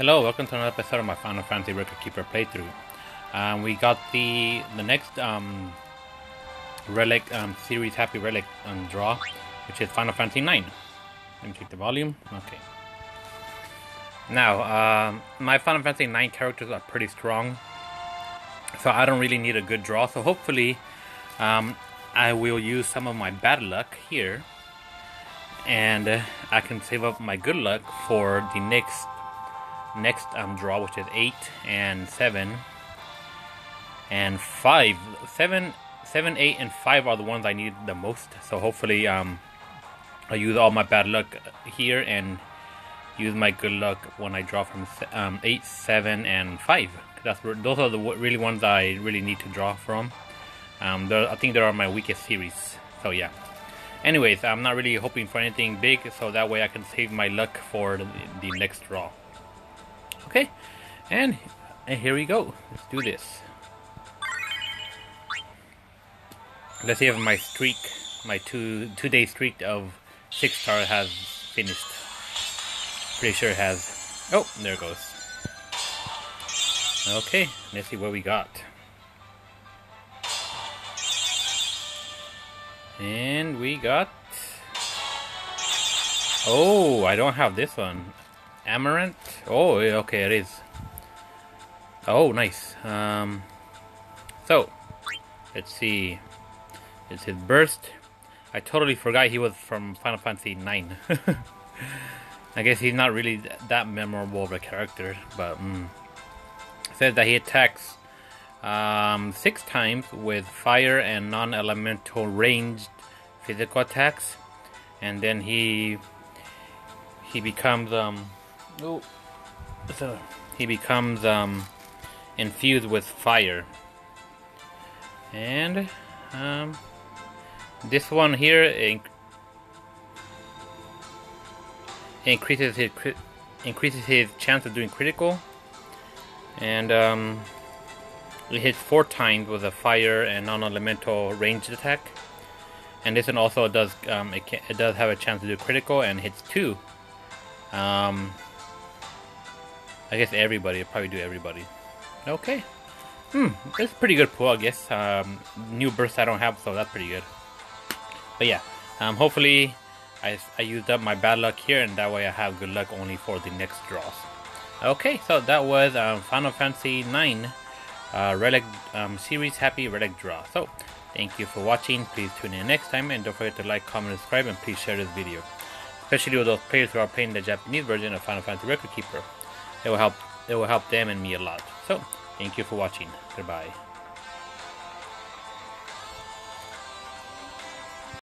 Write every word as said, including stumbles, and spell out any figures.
Hello, welcome to another episode of my Final Fantasy Record Keeper playthrough. Um, we got the the next um, relic um, Series Happy Relic um, Draw, which is Final Fantasy nine. Let me check the volume. Okay. Now, um, my Final Fantasy nine characters are pretty strong, so I don't really need a good draw. So hopefully, um, I will use some of my bad luck here, and uh, I can save up my good luck for the next next um, draw, which is eight and seven and five. Seven, seven, eight, and five are the ones I need the most. So hopefully, um, I use all my bad luck here and use my good luck when I draw from um, eight, seven, and five. That's those are the really ones I really need to draw from. Um, I think they are my weakest series. So yeah. Anyways, I'm not really hoping for anything big, so that way I can save my luck for the, the next draw. Okay, and, and here we go. Let's do this. Let's see if my streak, my two two day streak of six stars has finished. Pretty sure it has. Oh, there it goes. Okay, let's see what we got. And we got... Oh, I don't have this one. Amarant? Oh, okay, it is. Oh, nice. Um, so, let's see. It's his burst. I totally forgot he was from Final Fantasy nine. I guess he's not really that memorable of a character, but... Mm. It says that he attacks... Um, six times with fire and non-elemental ranged physical attacks, and then he he becomes um oh, so he becomes um infused with fire. And um this one here inc increases his cri increases his chance of doing critical, and um. it hits four times with a fire and non-elemental ranged attack, and this one also does um, it, can, it does have a chance to do critical and hits two. Um, I guess everybody, I'll probably do everybody. Okay, hmm, that's pretty good pool, I guess. Um, new bursts I don't have, so that's pretty good. But yeah, um, hopefully I I used up my bad luck here, and that way I have good luck only for the next draws. Okay, so that was um, Final Fantasy nine. Uh, relic um, series happy relic draw. So thank you for watching. Please tune in next time, and don't forget to like, comment, subscribe, and please share this video, especially with those players who are playing the Japanese version of Final Fantasy Record Keeper. It will help it will help them and me a lot. So thank you for watching. Goodbye.